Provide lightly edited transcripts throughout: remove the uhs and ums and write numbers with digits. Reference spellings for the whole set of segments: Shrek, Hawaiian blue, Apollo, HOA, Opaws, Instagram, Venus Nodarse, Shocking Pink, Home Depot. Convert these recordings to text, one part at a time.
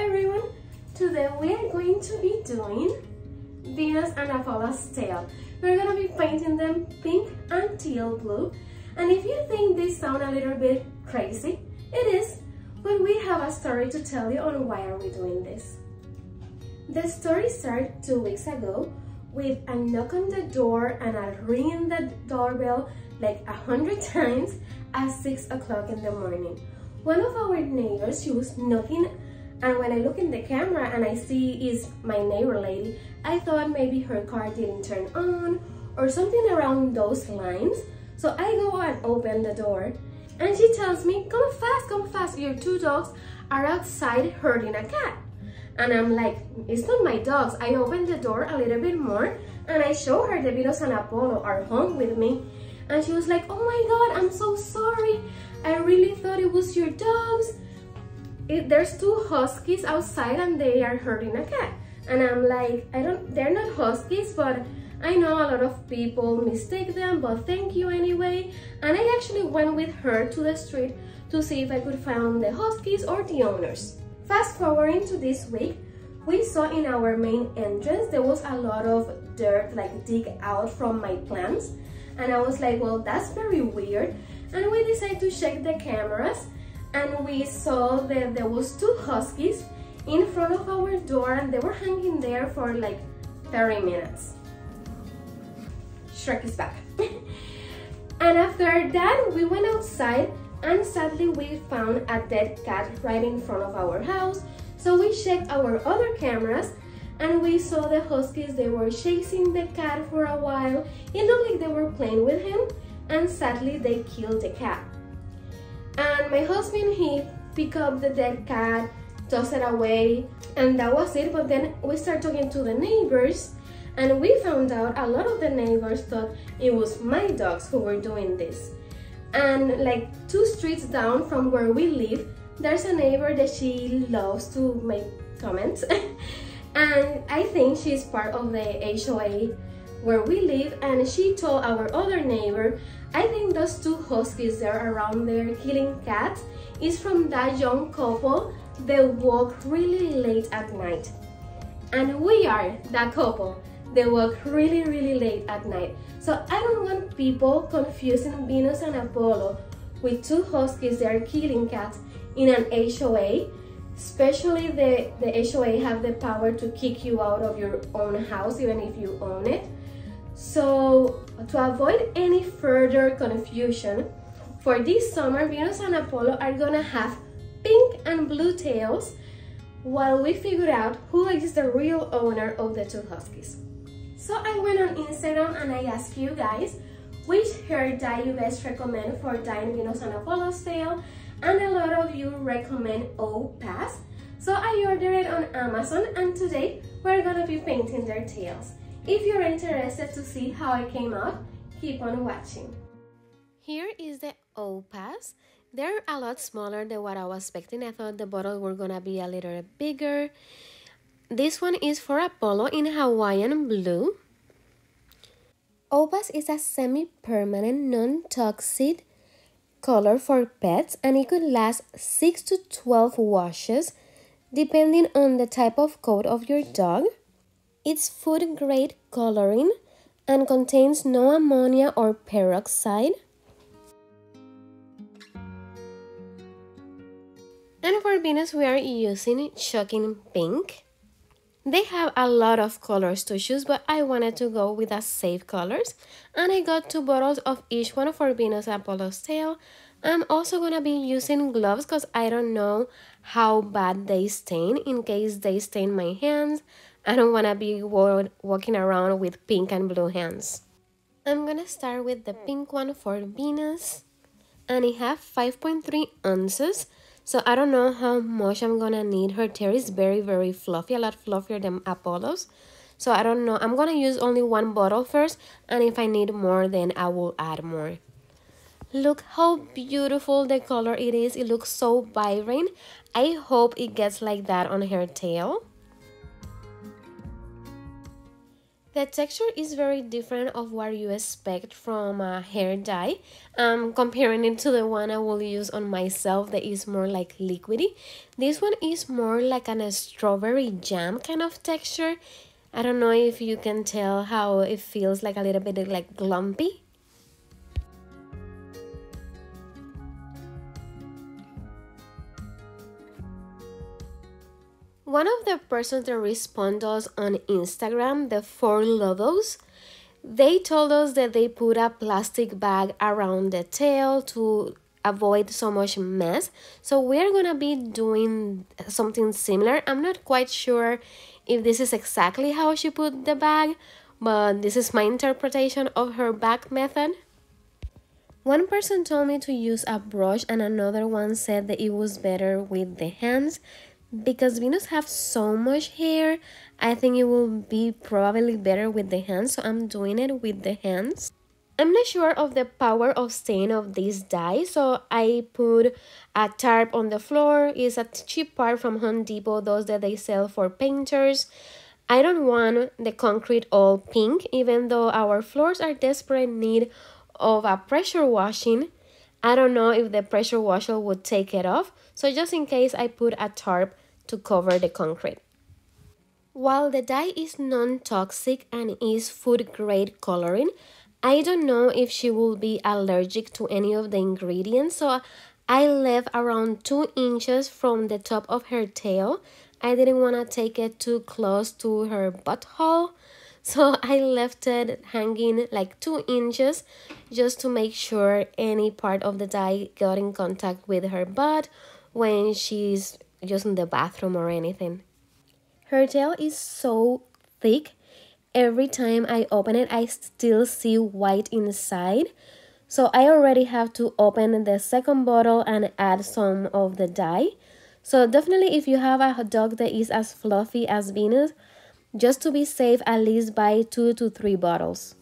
everyone, today we are going to be doing Venus and Apollo's tail. We're going to be painting them pink and teal blue, and if you think this sounds a little bit crazy, it is, but we have a story to tell you on why are we doing this. The story started 2 weeks ago with a knock on the door and a ring in the doorbell like 100 times at 6 o'clock in the morning. One of our neighbors, she was knocking, and when I look in the camera and I see is my neighbor lady, I thought maybe her car didn't turn on or something around those lines. So I go and open the door and she tells me, come fast, your two dogs are outside herding a cat. And I'm like, it's not my dogs. I open the door a little bit more and I show her the Venus and Apollo are home with me. And she was like, oh my God, I'm so sorry. I really thought it was your dogs. There's two huskies outside and they are herding a cat. And I'm like, they're not huskies, but I know a lot of people mistake them, but thank you anyway. And I actually went with her to the street to see if I could find the huskies or the owners. Fast forwarding to this week, we saw in our main entrance there was a lot of dirt like dig out from my plants. And I was like, well, that's very weird. And we decided to check the cameras and we saw that there was two huskies in front of our door and they were hanging there for like 30 minutes. Shrek is back. And after that, we went outside and sadly we found a dead cat right in front of our house. So we checked our other cameras and we saw the huskies, they were chasing the cat for a while. It looked like they were playing with him, and sadly they killed the cat. And my husband, he picked up the dead cat, tossed it away, and that was it. But then we started talking to the neighbors and we found out a lot of the neighbors thought it was my dogs who were doing this. And like 2 streets down from where we live, there's a neighbor that she loves to make comments. And I think she's part of the HOA where we live, and she told our other neighbor, I think those two huskies that are around there killing cats is from that young couple that walk really late at night. And we are that couple. They walk really, really late at night. So I don't want people confusing Venus and Apollo with two huskies that are killing cats in an HOA. Especially the HOA have the power to kick you out of your own house, even if you own it. So to avoid any further confusion, for this summer, Venus and Apollo are gonna have pink and blue tails while we figure out who is the real owner of the two huskies. So I went on Instagram and I asked you guys which hair dye you best recommend for dyeing Venus and Apollo's tail, and a lot of you recommend Opaws. So I ordered it on Amazon and today we're gonna be painting their tails. If you're interested to see how I came out, keep on watching. Here is the Opaws. They're a lot smaller than what I was expecting. I thought the bottles were gonna be a little bigger. This one is for Apollo in Hawaiian blue. Opaws is a semi-permanent, non-toxic color for pets, and it could last 6 to 12 washes depending on the type of coat of your dog. It's food grade coloring and contains no ammonia or peroxide. And for Venus we are using Shocking Pink. They have a lot of colors to choose, but I wanted to go with the safe colors, and I got 2 bottles of each one for Venus and Apollo's tail. I'm also going to be using gloves because I don't know how bad they stain. In case they stain my hands, I don't want to be walking around with pink and blue hands. I'm going to start with the pink one for Venus, and it has 5.3 ounces. So I don't know how much I'm gonna need. Her tail is very, very fluffy, a lot fluffier than Apollo's. So I don't know. I'm gonna use only 1 bottle first, and if I need more, then I will add more. Look how beautiful the color it is. It looks so vibrant. I hope it gets like that on her tail. The texture is very different of what you expect from a hair dye. Comparing it to the one I will use on myself that is more like liquidy. This one is more like a strawberry jam kind of texture. I don't know if you can tell how it feels, like a little bit like lumpy. One of the persons that responded us on Instagram, the four lobos, they told us that they put a plastic bag around the tail to avoid so much mess. So we're gonna be doing something similar. I'm not quite sure if this is exactly how she put the bag, but this is my interpretation of her bag method. One person told me to use a brush and another one said that it was better with the hands. Because Venus have so much hair, I think it will be probably better with the hands, so I'm doing it with the hands. I'm not sure of the power of stain of this dye, so I put a tarp on the floor. It's a cheap part from Home Depot, those that they sell for painters. I don't want the concrete all pink, even though our floors are desperate in need of a pressure washing. I don't know if the pressure washer would take it off, so just in case I put a tarp to cover the concrete. While the dye is non-toxic and is food grade coloring, I don't know if she will be allergic to any of the ingredients, so I left around 2 inches from the top of her tail. I didn't want to take it too close to her butthole, so I left it hanging like 2 inches just to make sure any part of the dye got in contact with her butt when she's just in the bathroom or anything. Her tail is so thick. Every time I open it, I still see white inside. So I already have to open the second bottle and add some of the dye. So definitely if you have a dog that is as fluffy as Venus, just to be safe, at least buy 2 to 3 bottles.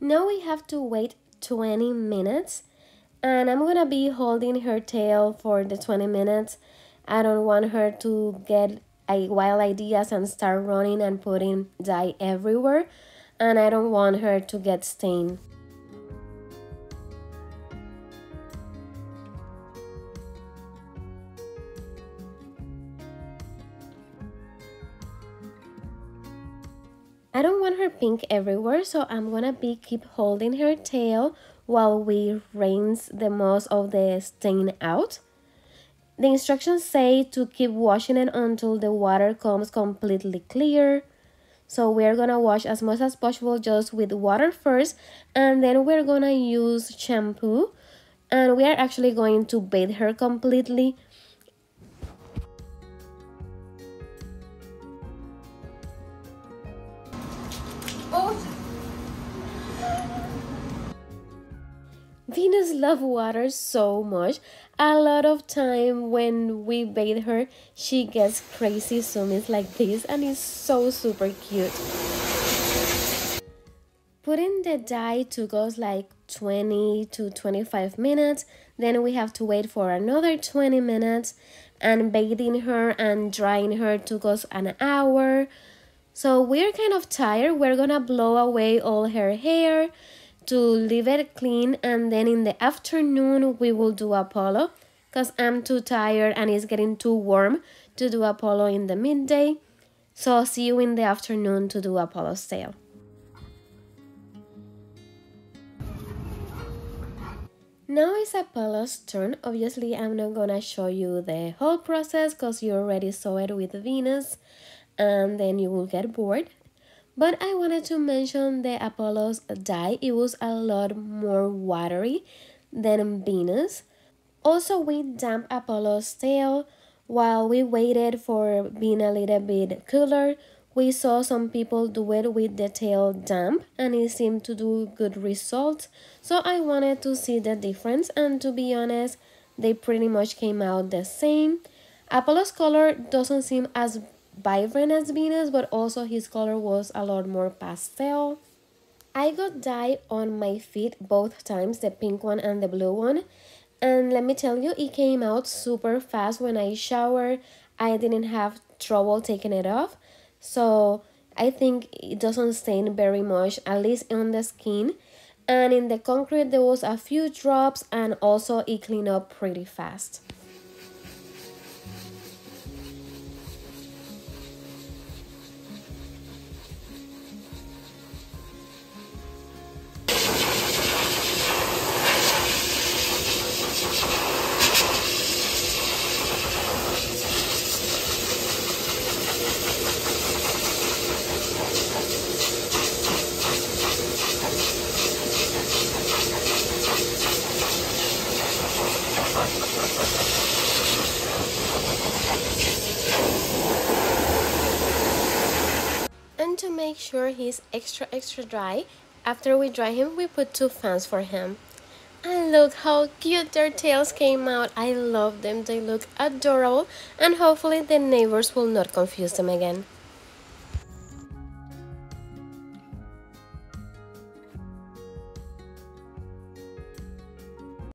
Now we have to wait 20 minutes, and I'm gonna be holding her tail for the 20 minutes. I don't want her to get wild ideas and start running and putting dye everywhere, and I don't want her to get stained. I don't want her pink everywhere, so I'm gonna be keep holding her tail while we rinse the most of the stain out. The instructions say to keep washing it until the water comes completely clear. So we're gonna wash as much as possible just with water first, and then we're gonna use shampoo, and we are actually going to bathe her completely. Venus loves water so much. A lot of time when we bathe her, she gets crazy zoomies like this, and it's so super cute. Putting the dye took us like 20 to 25 minutes. Then we have to wait for another 20 minutes, and bathing her and drying her took us an hour. So we're kind of tired. We're gonna blow away all her hair to leave it clean, and then in the afternoon we will do Apollo, because I'm too tired and it's getting too warm to do Apollo in the midday. So I'll see you in the afternoon to do Apollo's tail. Now it's Apollo's turn. Obviously I'm not gonna show you the whole process because you already saw it with Venus and then you will get bored. But I wanted to mention the Apollo's dye. It was a lot more watery than Venus. Also, we damped Apollo's tail while we waited for being a little bit cooler. We saw some people do it with the tail damp, and it seemed to do good results. So I wanted to see the difference, and to be honest, they pretty much came out the same. Apollo's color doesn't seem as vibrant as Venus, but also his color was a lot more pastel. I got dye on my feet both times, the pink one and the blue one, and let me tell you, it came out super fast. When I showered, I didn't have trouble taking it off, so I think it doesn't stain very much, at least on the skin. And in the concrete there was a few drops, and also it cleaned up pretty fast. And to make sure he's extra dry, after we dry him, we put two fans for him. And look how cute their tails came out. I love them. They look adorable, and hopefully the neighbors will not confuse them again.